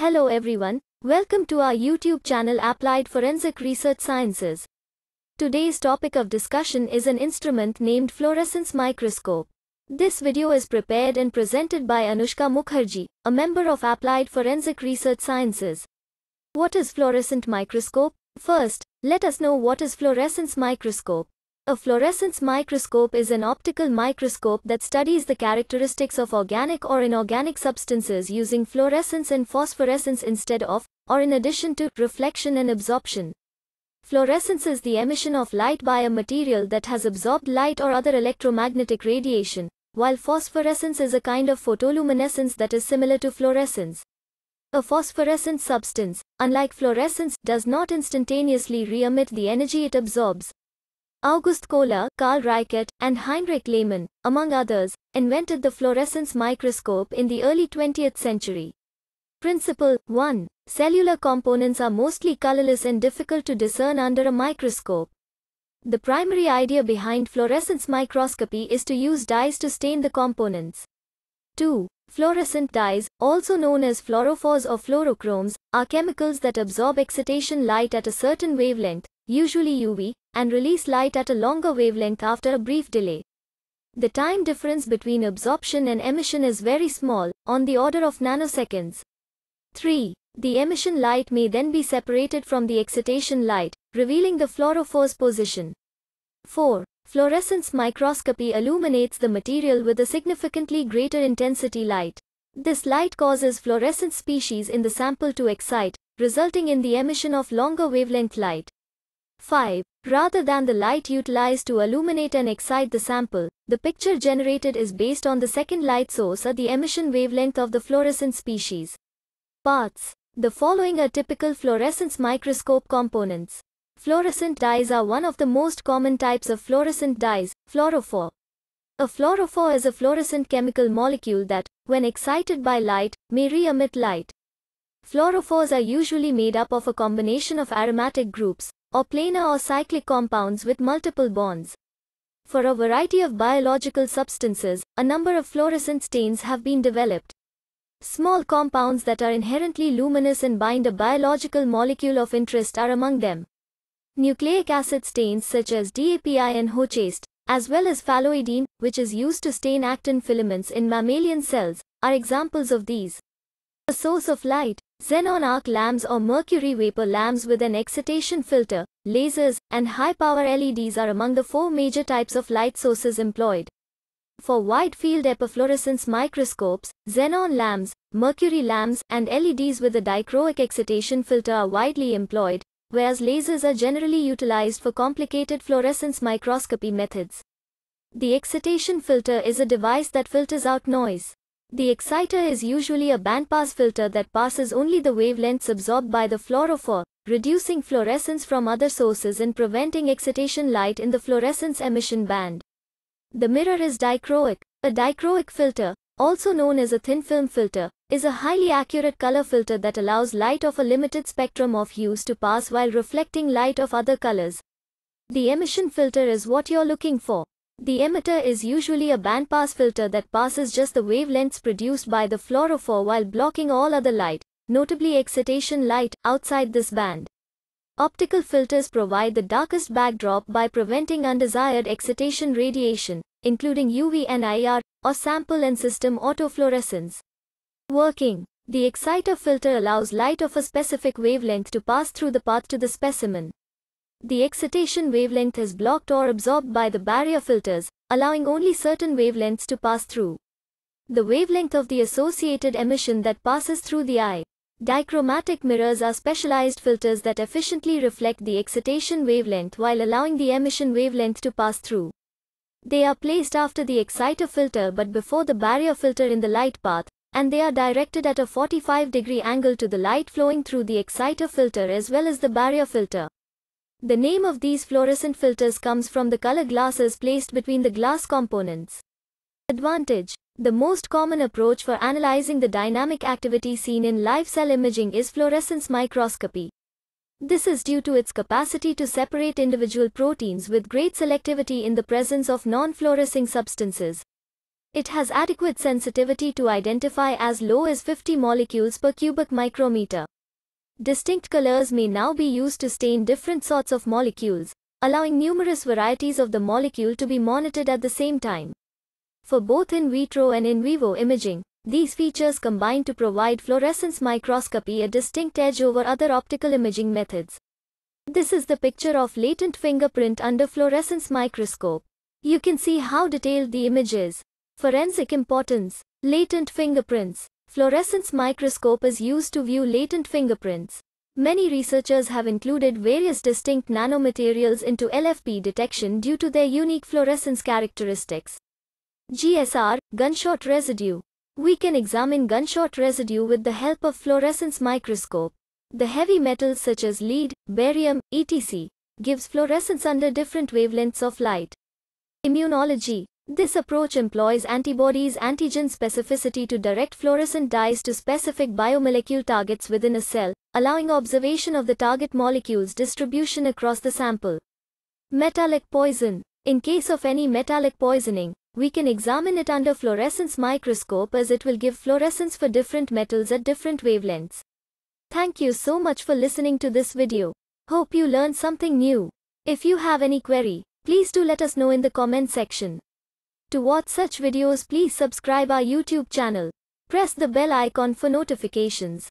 Hello everyone, welcome to our YouTube channel Applied Forensic Research Sciences. Today's topic of discussion is an instrument named fluorescence microscope. This video is prepared and presented by Anushka Mukherjee, a member of Applied Forensic Research Sciences. What is fluorescent microscope? First, let us know what is fluorescence microscope. A fluorescence microscope is an optical microscope that studies the characteristics of organic or inorganic substances using fluorescence and phosphorescence instead of, or in addition to, reflection and absorption. Fluorescence is the emission of light by a material that has absorbed light or other electromagnetic radiation, while phosphorescence is a kind of photoluminescence that is similar to fluorescence. A phosphorescent substance, unlike fluorescence, does not instantaneously re-emit the energy it absorbs. August Kohler, Karl Reichert, and Heinrich Lehmann, among others, invented the fluorescence microscope in the early 20th century. Principle 1. Cellular components are mostly colorless and difficult to discern under a microscope. The primary idea behind fluorescence microscopy is to use dyes to stain the components. 2. Fluorescent dyes, also known as fluorophores or fluorochromes, are chemicals that absorb excitation light at a certain wavelength, usually UV, and release light at a longer wavelength after a brief delay. The time difference between absorption and emission is very small, on the order of nanoseconds. 3. The emission light may then be separated from the excitation light, revealing the fluorophore's position. 4. Fluorescence microscopy illuminates the material with a significantly greater intensity light. This light causes fluorescent species in the sample to excite, resulting in the emission of longer wavelength light. 5. Rather than the light utilized to illuminate and excite the sample, the picture generated is based on the second light source at the emission wavelength of the fluorescent species. Parts. The following are typical fluorescence microscope components. Fluorescent dyes are one of the most common types of fluorescent dyes, fluorophore. A fluorophore is a fluorescent chemical molecule that, when excited by light, may re-emit light. Fluorophores are usually made up of a combination of aromatic groups, or planar or cyclic compounds with multiple bonds. For a variety of biological substances, a number of fluorescent stains have been developed. Small compounds that are inherently luminous and bind a biological molecule of interest are among them. Nucleic acid stains such as DAPI and Hoechst, as well as phalloidin, which is used to stain actin filaments in mammalian cells, are examples of these. A source of light. Xenon arc lamps or mercury vapor lamps with an excitation filter, lasers, and high-power LEDs are among the four major types of light sources employed. For wide-field epifluorescence microscopes, xenon lamps, mercury lamps, and LEDs with a dichroic excitation filter are widely employed, whereas lasers are generally utilized for complicated fluorescence microscopy methods. The excitation filter is a device that filters out noise. The exciter is usually a bandpass filter that passes only the wavelengths absorbed by the fluorophore, reducing fluorescence from other sources and preventing excitation light in the fluorescence emission band. The mirror is dichroic. A dichroic filter, also known as a thin film filter, is a highly accurate color filter that allows light of a limited spectrum of hues to pass while reflecting light of other colors. The emission filter is what you're looking for. The emitter is usually a bandpass filter that passes just the wavelengths produced by the fluorophore while blocking all other light, notably excitation light, outside this band. Optical filters provide the darkest backdrop by preventing undesired excitation radiation, including UV and IR, or sample and system autofluorescence. Working. The exciter filter allows light of a specific wavelength to pass through the path to the specimen. The excitation wavelength is blocked or absorbed by the barrier filters, allowing only certain wavelengths to pass through. The wavelength of the associated emission that passes through the eye. Dichromatic mirrors are specialized filters that efficiently reflect the excitation wavelength while allowing the emission wavelength to pass through. They are placed after the exciter filter but before the barrier filter in the light path, and they are directed at a 45-degree angle to the light flowing through the exciter filter as well as the barrier filter. The name of these fluorescent filters comes from the color glasses placed between the glass components. Advantage. The most common approach for analyzing the dynamic activity seen in live cell imaging is fluorescence microscopy. This is due to its capacity to separate individual proteins with great selectivity in the presence of non-fluorescing substances. It has adequate sensitivity to identify as low as 50 molecules per cubic micrometer. Distinct colors may now be used to stain different sorts of molecules, allowing numerous varieties of the molecule to be monitored at the same time. For both in vitro and in vivo imaging, these features combine to provide fluorescence microscopy a distinct edge over other optical imaging methods. This is the picture of latent fingerprint under fluorescence microscope. You can see how detailed the image is. Forensic importance. Latent fingerprints. Fluorescence microscope is used to view latent fingerprints. Many researchers have included various distinct nanomaterials into LFP detection due to their unique fluorescence characteristics. GSR, gunshot residue. We can examine gunshot residue with the help of fluorescence microscope. The heavy metals such as lead, barium, etc. gives fluorescence under different wavelengths of light. Immunology. This approach employs antibodies' antigen specificity to direct fluorescent dyes to specific biomolecule targets within a cell, allowing observation of the target molecule's distribution across the sample. Metallic poison. In case of any metallic poisoning, we can examine it under fluorescence microscope as it will give fluorescence for different metals at different wavelengths. Thank you so much for listening to this video. Hope you learned something new. If you have any query, please do let us know in the comment section. To watch such videos, please subscribe our YouTube channel. Press the bell icon for notifications.